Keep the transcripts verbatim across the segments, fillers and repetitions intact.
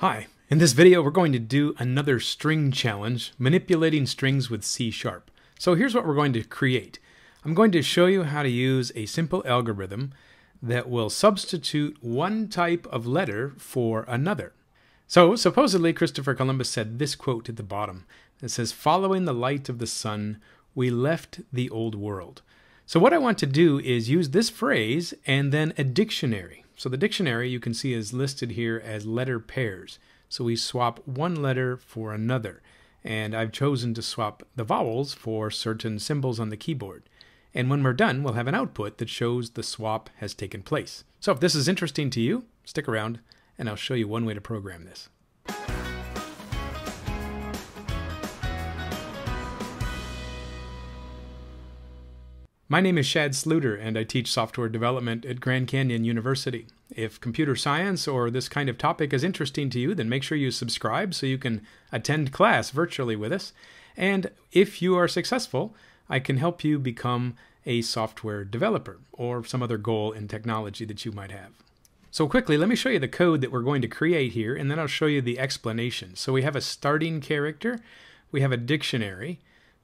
Hi, in this video we're going to do another string challenge, manipulating strings with C sharp. So here's what we're going to create. I'm going to show you how to use a simple algorithm that will substitute one type of letter for another. So supposedly Christopher Columbus said this quote at the bottom. It says, "Following the light of the sun, we left the old world." So what I want to do is use this phrase and then a dictionary. So the dictionary you can see is listed here as letter pairs. So we swap one letter for another. And I've chosen to swap the vowels for certain symbols on the keyboard. And when we're done, we'll have an output that shows the swap has taken place. So if this is interesting to you, stick around and I'll show you one way to program this. My name is Shad Sluter, and I teach software development at Grand Canyon University. If computer science or this kind of topic is interesting to you, then make sure you subscribe so you can attend class virtually with us. And if you are successful, I can help you become a software developer or some other goal in technology that you might have. So quickly, let me show you the code that we're going to create here, and then I'll show you the explanation. So we have a starting character, we have a dictionary,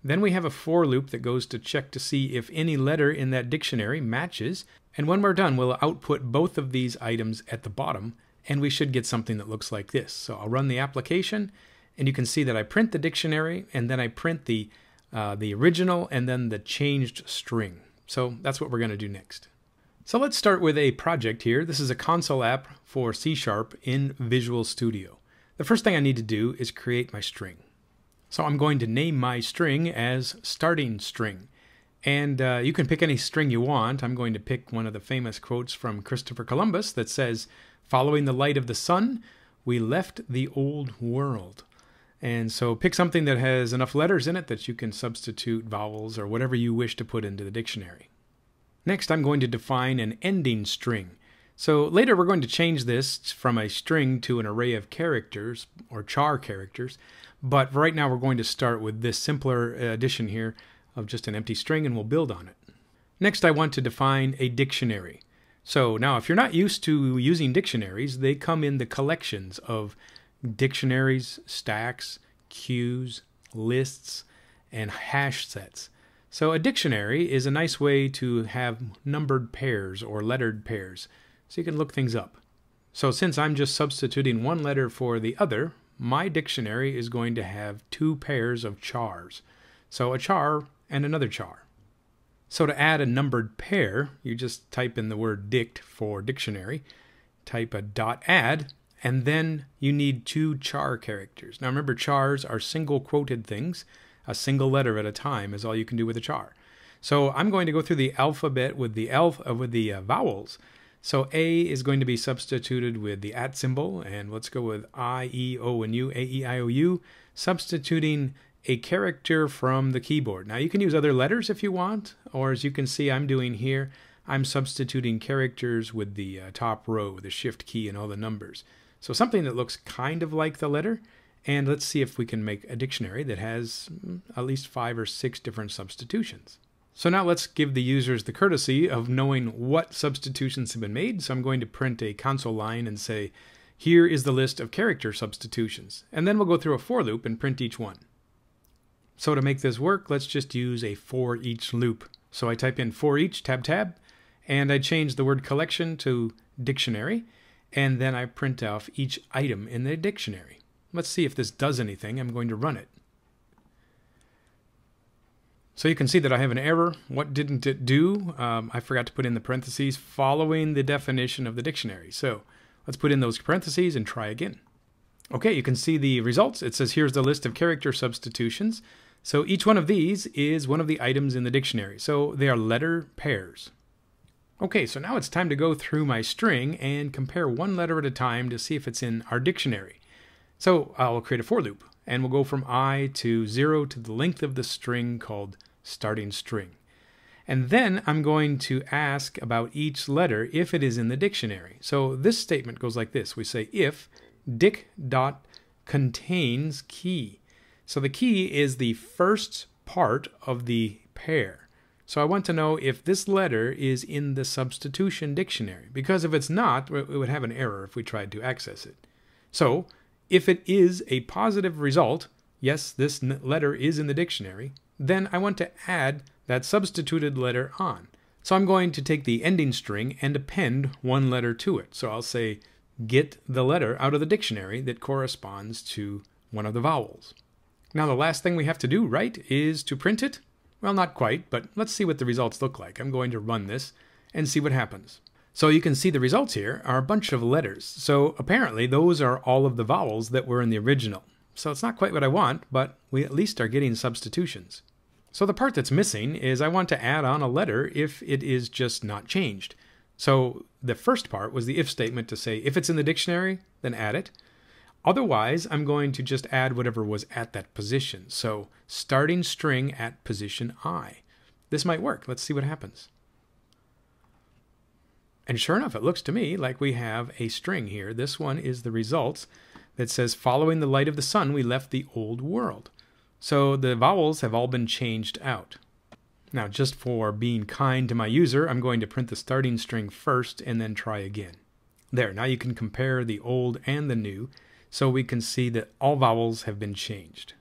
then we have a for loop that goes to check to see if any letter in that dictionary matches. And when we're done, we'll output both of these items at the bottom, and we should get something that looks like this. So I'll run the application, and you can see that I print the dictionary, and then I print the, uh, the original, and then the changed string. So that's what we're going to do next. So let's start with a project here. This is a console app for C sharp in Visual Studio. The first thing I need to do is create my string. So I'm going to name my string as starting string. And uh, you can pick any string you want. I'm going to pick one of the famous quotes from Christopher Columbus that says, "Following the light of the sun, we left the old world." And so pick something that has enough letters in it that you can substitute vowels or whatever you wish to put into the dictionary. Next, I'm going to define an ending string. So later we're going to change this from a string to an array of characters or char characters, but right now we're going to start with this simpler addition here of just an empty string, and we'll build on it. Next, I want to define a dictionary. So now if you're not used to using dictionaries, they come in the collections of dictionaries, stacks, queues, lists, and hash sets. So a dictionary is a nice way to have numbered pairs or lettered pairs, so you can look things up. So since I'm just substituting one letter for the other, my dictionary is going to have two pairs of chars. So a char and another char. So to add a numbered pair, you just type in the word dict for dictionary, type a dot add, and then you need two char characters. Now remember, chars are single quoted things. A single letter at a time is all you can do with a char. So I'm going to go through the alphabet with the, elf, uh, with the uh, vowels. So A is going to be substituted with the at symbol, and let's go with I, E, O, and U, A, E, I, O, U, substituting a character from the keyboard. Now you can use other letters if you want, or as you can see I'm doing here, I'm substituting characters with the uh, top row, with the shift key and all the numbers. So something that looks kind of like the letter, and let's see if we can make a dictionary that has at least five or six different substitutions. So now let's give the users the courtesy of knowing what substitutions have been made. So I'm going to print a console line and say, "Here is the list of character substitutions." And then we'll go through a for loop and print each one. So to make this work, let's just use a for each loop. So I type in for each, tab tab, and I change the word collection to dictionary, and then I print off each item in the dictionary. Let's see if this does anything. I'm going to run it. So you can see that I have an error. What didn't it do? Um, I forgot to put in the parentheses following the definition of the dictionary. So let's put in those parentheses and try again. Okay, you can see the results. It says here's the list of character substitutions. So each one of these is one of the items in the dictionary. So they are letter pairs. Okay, so now it's time to go through my string and compare one letter at a time to see if it's in our dictionary. So I'll create a for loop. And we'll go from I to zero to the length of the string called starting string. And then I'm going to ask about each letter if it is in the dictionary. So this statement goes like this. We say if dic dot contains key. So the key is the first part of the pair. So I want to know if this letter is in the substitution dictionary, because if it's not, it would have an error if we tried to access it. So If it is a positive result, yes, this letter is in the dictionary, then I want to add that substituted letter on. So I'm going to take the ending string and append one letter to it. So I'll say, get the letter out of the dictionary that corresponds to one of the vowels. Now the last thing we have to do, right, is to print it? Well, not quite, but let's see what the results look like. I'm going to run this and see what happens. So you can see the results here are a bunch of letters. So apparently those are all of the vowels that were in the original. So it's not quite what I want, but we at least are getting substitutions. So the part that's missing is I want to add on a letter if it is just not changed. So the first part was the if statement to say if it's in the dictionary, then add it. Otherwise, I'm going to just add whatever was at that position. So starting string at position I. This might work. Let's see what happens. And sure enough, it looks to me like we have a string here. This one is the results that says, following the light of the sun, we left the old world. So the vowels have all been changed out. Now, just for being kind to my user, I'm going to print the starting string first and then try again. There, now you can compare the old and the new, so we can see that all vowels have been changed.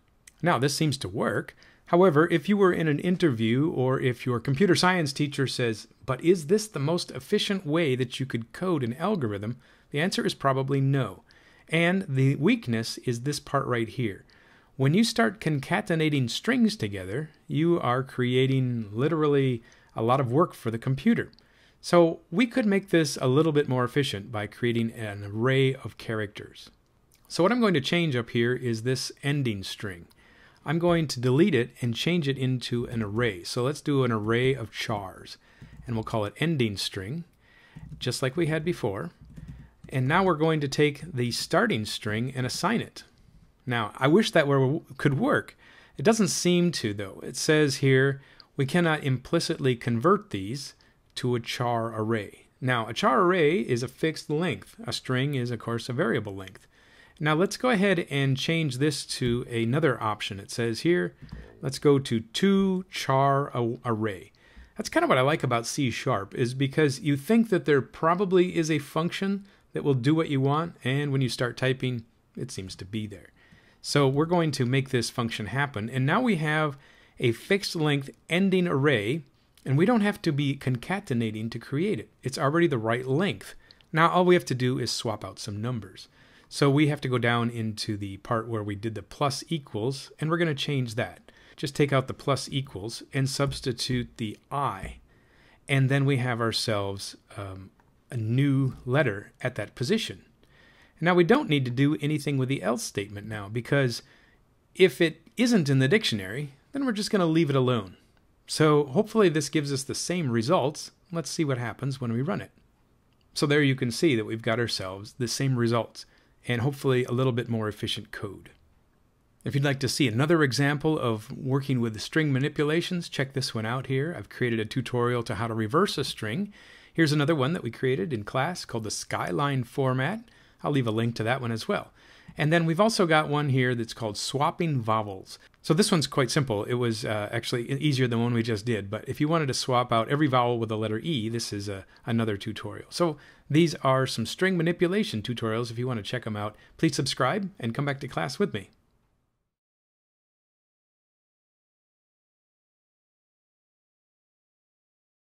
Now, this seems to work. However, if you were in an interview or if your computer science teacher says, but is this the most efficient way that you could code an algorithm? The answer is probably no. And the weakness is this part right here. When you start concatenating strings together, you are creating literally a lot of work for the computer. So we could make this a little bit more efficient by creating an array of characters. So what I'm going to change up here is this ending string. I'm going to delete it and change it into an array. So let's do an array of chars, and we'll call it ending string, just like we had before. And now we're going to take the starting string and assign it. Now, I wish that were, could work. It doesn't seem to, though. It says here, we cannot implicitly convert these to a char array. Now, a char array is a fixed length. A string is, of course, a variable length. Now let's go ahead and change this to another option. It says here, let's go to two char array. That's kind of what I like about C sharp, is because you think that there probably is a function that will do what you want, and when you start typing, it seems to be there. So we're going to make this function happen, and now we have a fixed length ending array, and we don't have to be concatenating to create it. It's already the right length. Now all we have to do is swap out some numbers. So we have to go down into the part where we did the plus equals, and we're going to change that. Just take out the plus equals and substitute the I. And then we have ourselves um, a new letter at that position. Now we don't need to do anything with the else statement now, because if it isn't in the dictionary, then we're just going to leave it alone. So hopefully this gives us the same results. Let's see what happens when we run it. So there you can see that we've got ourselves the same results, and hopefully a little bit more efficient code. If you'd like to see another example of working with string manipulations, check this one out here. I've created a tutorial to how to reverse a string. Here's another one that we created in class called the Skyline format. I'll leave a link to that one as well. And then we've also got one here that's called swapping vowels. So this one's quite simple. It was uh, actually easier than one we just did, but if you wanted to swap out every vowel with the letter E, this is a, another tutorial. So these are some string manipulation tutorials. If you want to check them out, please subscribe and come back to class with me.